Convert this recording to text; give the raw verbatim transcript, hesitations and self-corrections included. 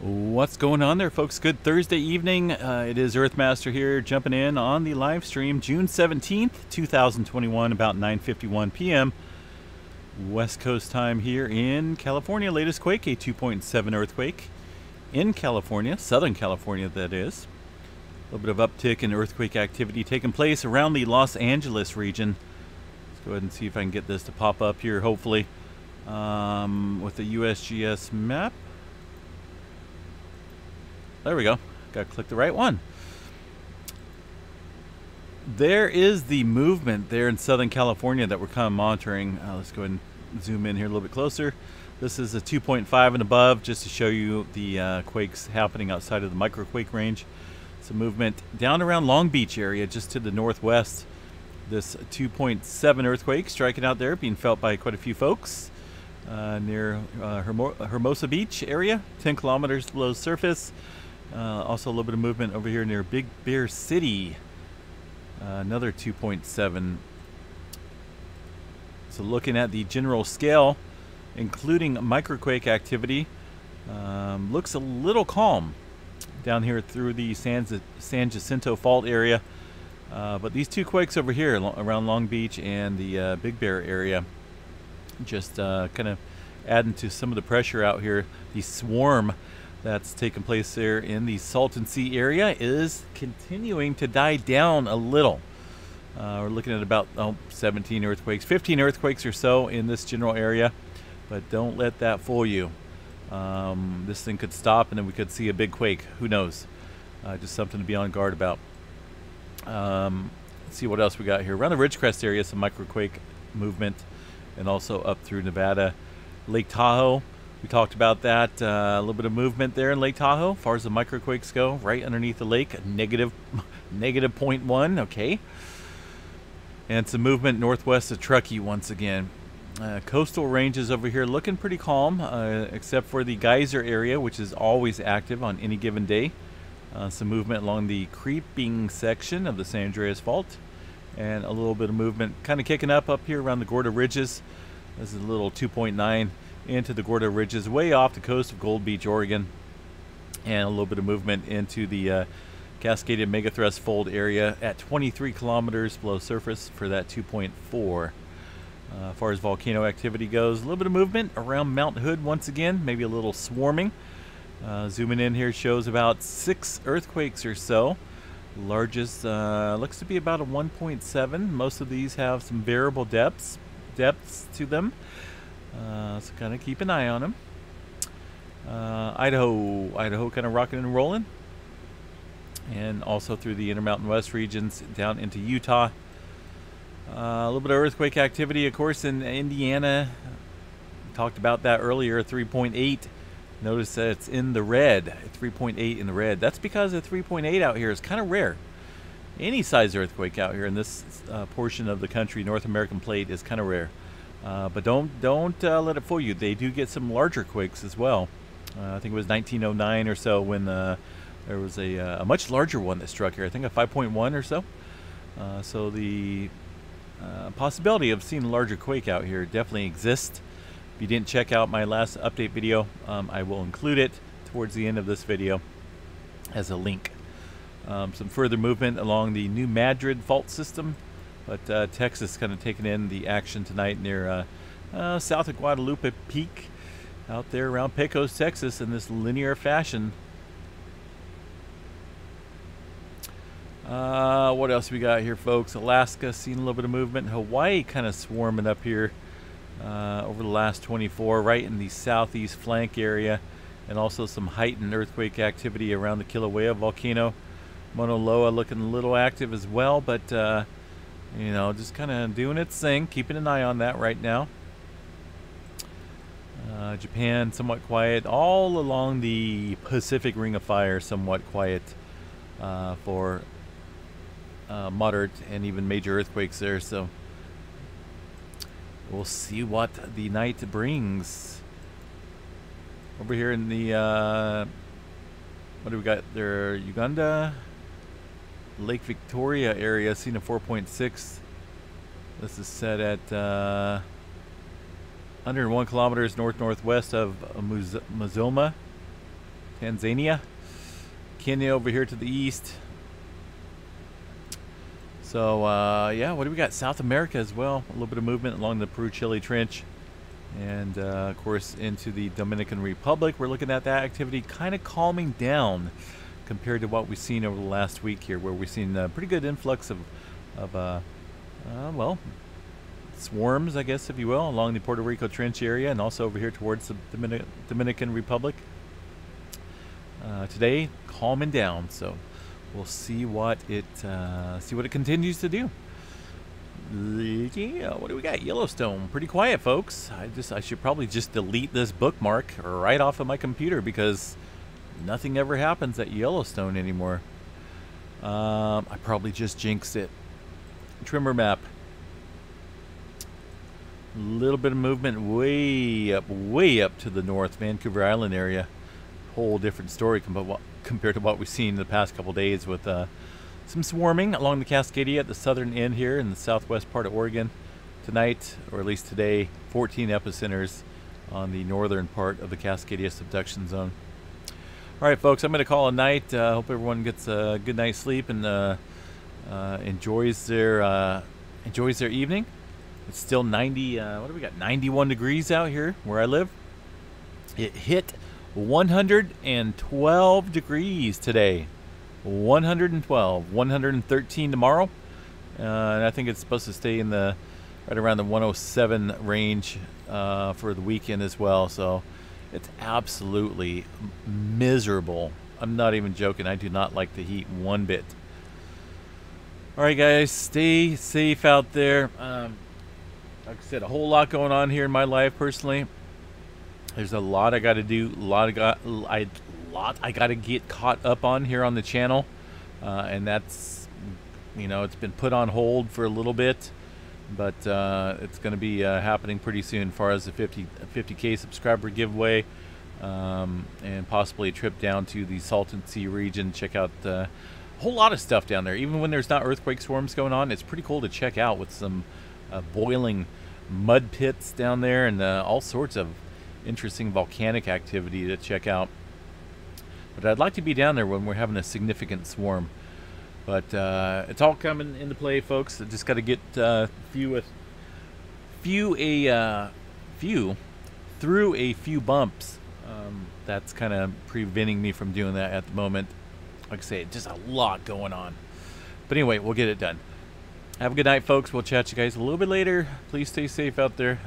What's going on there, folks? Good Thursday evening. Uh, it is Earthmaster here, jumping in on the live stream, June seventeenth, two thousand twenty-one, about nine fifty-one p m West Coast time here in California. Latest quake, a two point seven earthquake in California, Southern California, that is. A little bit of uptick in earthquake activity taking place around the Los Angeles region. Let's go ahead and see if I can get this to pop up here, hopefully, um, with the U S G S map. There we go. Got to click the right one. There is the movement there in Southern California that we're kind of monitoring. Uh, let's go ahead and zoom in here a little bit closer. This is a two point five and above, just to show you the uh, quakes happening outside of the microquake range. It's a movement down around Long Beach area, just to the northwest. This two point seven earthquake striking out there, being felt by quite a few folks uh, near uh, Hermosa Beach area, ten kilometers below surface. Uh, also a little bit of movement over here near Big Bear City, uh, another two point seven. So looking at the general scale, including microquake activity, um, looks a little calm down here through the San, San Jacinto Fault area. Uh, but these two quakes over here lo around Long Beach and the uh, Big Bear area, just uh, kind of adding to some of the pressure out here. The swarm that's taking place there in the Salton Sea area is continuing to die down a little. Uh, we're looking at about oh, seventeen earthquakes, fifteen earthquakes or so in this general area, but don't let that fool you. Um, this thing could stop and then we could see a big quake. Who knows? Uh, just something to be on guard about. Um, let's see what else we got here. Around the Ridgecrest area, some microquake movement, and also up through Nevada. Lake Tahoe. We talked about that, uh, a little bit of movement there in Lake Tahoe, as far as the microquakes go, right underneath the lake, negative, negative zero point one, okay. And some movement northwest of Truckee once again. Uh, coastal ranges over here looking pretty calm, uh, except for the geyser area, which is always active on any given day. Uh, some movement along the creeping section of the San Andreas Fault, and a little bit of movement kind of kicking up up here around the Gorda Ridges. This is a little two point nine. Into the Gorda Ridges, way off the coast of Gold Beach, Oregon, and a little bit of movement into the uh, Cascadia megathrust fold area at twenty-three kilometers below surface for that two point four. Uh, as far as volcano activity goes, a little bit of movement around Mount Hood once again, maybe a little swarming. Uh, zooming in here shows about six earthquakes or so. Largest uh, looks to be about a one point seven. Most of these have some variable depths, depths to them. Uh, so kind of keep an eye on them. Uh, Idaho, Idaho kind of rocking and rolling. And also through the Intermountain West regions down into Utah. Uh, a little bit of earthquake activity, of course, in Indiana. We talked about that earlier, three point eight. Notice that it's in the red, three point eight in the red. That's because a three point eight out here is kind of rare. Any size earthquake out here in this uh, portion of the country, North American plate, is kind of rare. Uh, but don't don't uh, let it fool you. They do get some larger quakes as well. Uh, I think it was nineteen oh nine or so when uh, there was a, uh, a much larger one that struck here. I think a five point one or so. Uh, so the uh, possibility of seeing a larger quake out here definitely exists. If you didn't check out my last update video, um, I will include it towards the end of this video as a link. Um, some further movement along the New Madrid fault system. But uh, Texas kind of taking in the action tonight near uh, uh, south of Guadalupe Peak, out there around Pecos, Texas, in this linear fashion. Uh, what else we got here, folks? Alaska, seen a little bit of movement. Hawaii kind of swarming up here uh, over the last twenty-four, right in the southeast flank area. And also some heightened earthquake activity around the Kilauea volcano. Mauna Loa looking a little active as well, but... Uh, you know, just kind of doing its thing, keeping an eye on that right now. Uh, Japan, somewhat quiet. All along the Pacific Ring of Fire, somewhat quiet uh, for uh, moderate and even major earthquakes there. So we'll see what the night brings. Over here in the, uh, what do we got there? Uganda? Lake Victoria area, seen a four point six. This is set at uh, one hundred one kilometers north-northwest of Muzoma. Tanzania. Kenya over here to the east. So, uh, yeah, what do we got? South America as well. A little bit of movement along the Peru-Chile Trench. And, uh, of course, into the Dominican Republic. We're looking at that activity kind of calming down compared to what we've seen over the last week here, where we've seen a pretty good influx of, of uh, uh, well, swarms, I guess, if you will, along the Puerto Rico Trench area and also over here towards the Dominic Dominican Republic. Uh, today, calming down, so we'll see what it uh, see what it continues to do. Yeah, what do we got? Yellowstone, pretty quiet, folks. I just I should probably just delete this bookmark right off of my computer because nothing ever happens at Yellowstone anymore. Um, I probably just jinxed it. Trimmer map. A little bit of movement way up, way up to the north, Vancouver Island area. Whole different story com compared to what we've seen in the past couple days with uh, some swarming along the Cascadia at the southern end here in the southwest part of Oregon. Tonight, or at least today, fourteen epicenters on the northern part of the Cascadia subduction zone. All right, folks, I'm going to call it a night. I uh, hope everyone gets a good night's sleep and uh, uh, enjoys their uh, enjoys their evening. It's still ninety, uh, what do we got, ninety-one degrees out here where I live. It hit one hundred twelve degrees today. one hundred twelve, one hundred thirteen tomorrow. Uh, and I think it's supposed to stay in the, right around the one oh seven range uh, for the weekend as well. So it's absolutely miserable. I'm not even joking. I do not like the heat one bit. All right, guys, stay safe out there. Um, Like I said, a whole lot going on here in my life personally. There's a lot I got to do, a lot I got, I, lot I got to get caught up on here on the channel, uh, and that's, you know, it's been put on hold for a little bit, but uh, it's going to be uh, happening pretty soon. As far as the fifty K subscriber giveaway, um, and possibly a trip down to the Salton Sea region, check out uh, a whole lot of stuff down there. Even when there's not earthquake swarms going on, it's pretty cool to check out with some. Uh, boiling mud pits down there and uh, all sorts of interesting volcanic activity to check out. But I'd like to be down there when we're having a significant swarm. But uh, it's all coming into play, folks. I just got to get uh, few a few a uh, few through a few bumps. Um, that's kind of preventing me from doing that at the moment. Like I say, just a lot going on. But anyway, we'll get it done. Have a good night, folks. We'll chat you guys a little bit later. Please stay safe out there.